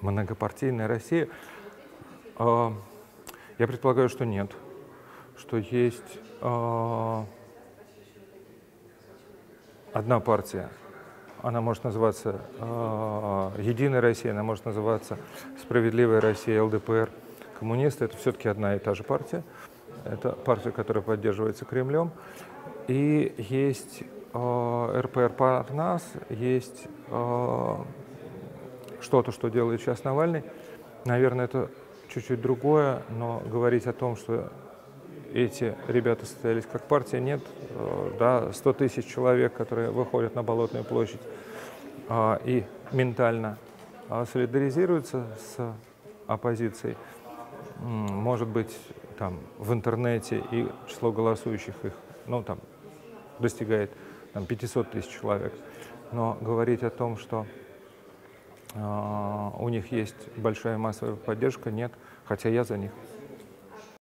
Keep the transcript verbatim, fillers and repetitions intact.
многопартийная Россия? Я предполагаю, что нет, что есть одна партия. Она может называться э, «Единая Россия», она может называться «Справедливая Россия», ЛДПР, коммунисты. Это все-таки одна и та же партия. Это партия, которая поддерживается Кремлем. И есть э, эр пэ эр-Парнас, есть э, что-то, что делает сейчас Навальный. Наверное, это чуть-чуть другое, но говорить о том, что эти ребята состоялись как партия, нет. Да, сто тысяч человек, которые выходят на Болотную площадь а, и ментально а, солидаризируются с оппозицией. Может быть, там, в интернете и число голосующих их ну, там, достигает там, пятьсот тысяч человек. Но говорить о том, что а, у них есть большая массовая поддержка, нет. Хотя я за них.